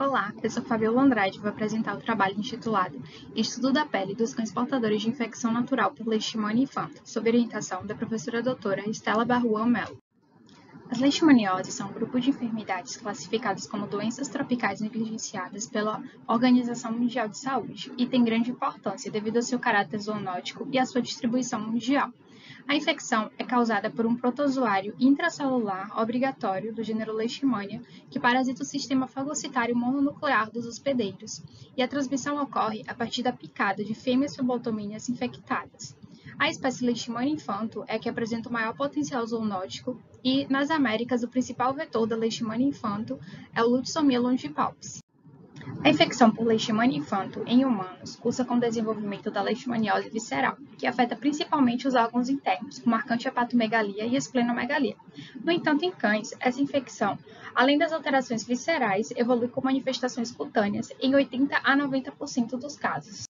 Olá, eu sou Fabíola Andrade e vou apresentar o trabalho intitulado Estudo da Pele dos Cães Portadores de Infecção Natural por Leishmania infantum, sob orientação da professora doutora Stella Maria Barrouin Melo. As leishmanioses são um grupo de enfermidades classificadas como doenças tropicais negligenciadas pela Organização Mundial de Saúde e têm grande importância devido ao seu caráter zoonótico e à sua distribuição mundial. A infecção é causada por um protozoário intracelular obrigatório do gênero Leishmania, que parasita o sistema fagocitário mononuclear dos hospedeiros, e a transmissão ocorre a partir da picada de fêmeas febotomíneas infectadas. A espécie Leishmania infantum é a que apresenta o maior potencial zoonótico e, nas Américas, o principal vetor da Leishmania infantum é o Lutzomyia longipalpis. A infecção por Leishmania infantum em humanos cursa com o desenvolvimento da leishmaniose visceral, que afeta principalmente os órgãos internos, com marcante hepatomegalia e esplenomegalia. No entanto, em cães, essa infecção, além das alterações viscerais, evolui com manifestações cutâneas em 80 a 90% dos casos.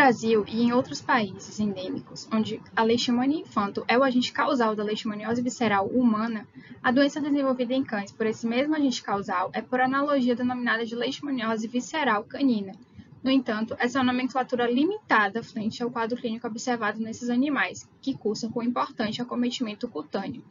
No Brasil e em outros países endêmicos, onde a Leishmania infantum é o agente causal da leishmaniose visceral humana, a doença desenvolvida em cães por esse mesmo agente causal é por analogia denominada de leishmaniose visceral canina. No entanto, essa é uma nomenclatura limitada frente ao quadro clínico observado nesses animais, que cursam com importante acometimento cutâneo.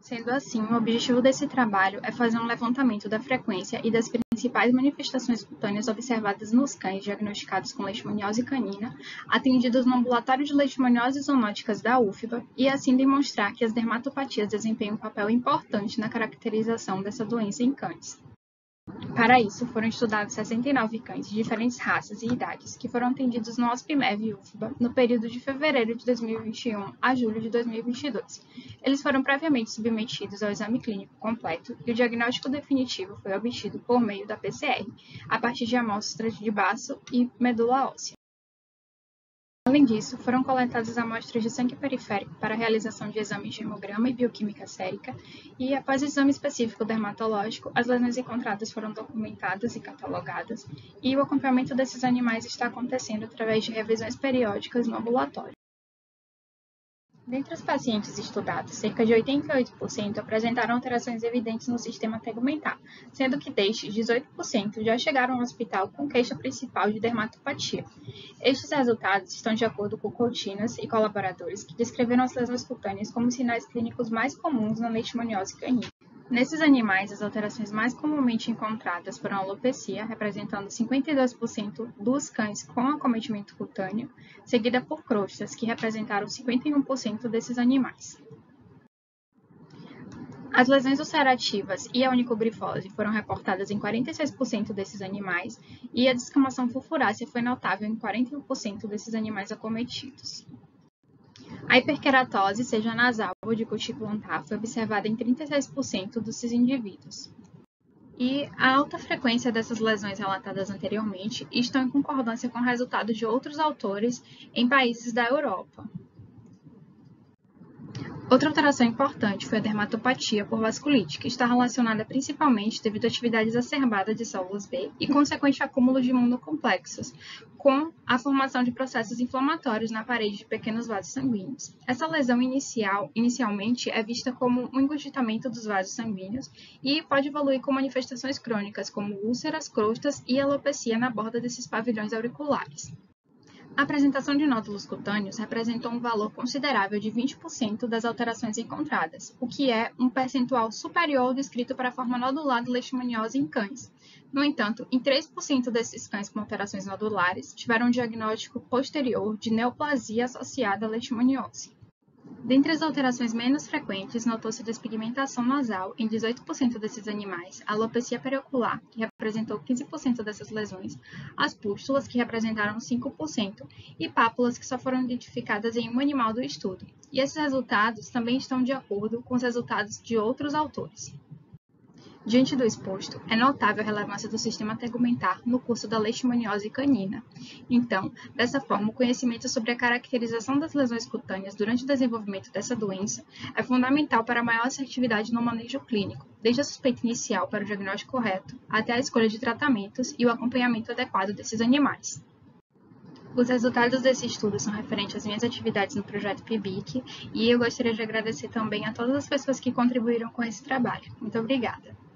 Sendo assim, o objetivo desse trabalho é fazer um levantamento da frequência e das principais manifestações cutâneas observadas nos cães diagnosticados com leishmaniose canina, atendidos no ambulatório de leishmanioses zoonóticas da UFBA, e assim demonstrar que as dermatopatias desempenham um papel importante na caracterização dessa doença em cães. Para isso, foram estudados 69 cães de diferentes raças e idades que foram atendidos no Hospimeve UFBA no período de fevereiro de 2021 a julho de 2022. Eles foram previamente submetidos ao exame clínico completo e o diagnóstico definitivo foi obtido por meio da PCR, a partir de amostras de baço e medula óssea. Além disso, foram coletadas amostras de sangue periférico para a realização de exames de hemograma e bioquímica sérica e, após o exame específico dermatológico, as lesões encontradas foram documentadas e catalogadas e o acompanhamento desses animais está acontecendo através de revisões periódicas no ambulatório. Dentre os pacientes estudados, cerca de 88% apresentaram alterações evidentes no sistema tegumentar, sendo que destes, 18% já chegaram ao hospital com queixa principal de dermatopatia. Estes resultados estão de acordo com Coutinhas e colaboradores, que descreveram as lesões cutâneas como sinais clínicos mais comuns na leishmaniose canina. Nesses animais, as alterações mais comumente encontradas foram a alopecia, representando 52% dos cães com acometimento cutâneo, seguida por crostas, que representaram 51% desses animais. As lesões ulcerativas e a onicogrifose foram reportadas em 46% desses animais e a descamação furfurácea foi notável em 41% desses animais acometidos. A hiperqueratose, seja nasal ou de cutícula plantar, foi observada em 36% desses indivíduos. E a alta frequência dessas lesões relatadas anteriormente estão em concordância com resultados de outros autores em países da Europa. Outra alteração importante foi a dermatopatia por vasculite, que está relacionada principalmente devido à atividade exacerbada de células B e consequente acúmulo de imunocomplexos, com a formação de processos inflamatórios na parede de pequenos vasos sanguíneos. Essa lesão inicialmente é vista como um engurgitamento dos vasos sanguíneos e pode evoluir com manifestações crônicas como úlceras, crostas e alopecia na borda desses pavilhões auriculares. A apresentação de nódulos cutâneos representou um valor considerável de 20% das alterações encontradas, o que é um percentual superior ao descrito para a forma nodular de leishmaniose em cães. No entanto, em 3% desses cães com alterações nodulares tiveram um diagnóstico posterior de neoplasia associada à leishmaniose. Dentre as alterações menos frequentes, notou-se despigmentação nasal em 18% desses animais, a alopecia periocular, que representou 15% dessas lesões, as pústulas, que representaram 5%, e pápulas, que só foram identificadas em um animal do estudo. E esses resultados também estão de acordo com os resultados de outros autores. Diante do exposto, é notável a relevância do sistema tegumentar no curso da leishmaniose canina. Então, dessa forma, o conhecimento sobre a caracterização das lesões cutâneas durante o desenvolvimento dessa doença é fundamental para a maior assertividade no manejo clínico, desde a suspeita inicial para o diagnóstico correto, até a escolha de tratamentos e o acompanhamento adequado desses animais. Os resultados desse estudo são referentes às minhas atividades no projeto PIBIC e eu gostaria de agradecer também a todas as pessoas que contribuíram com esse trabalho. Muito obrigada!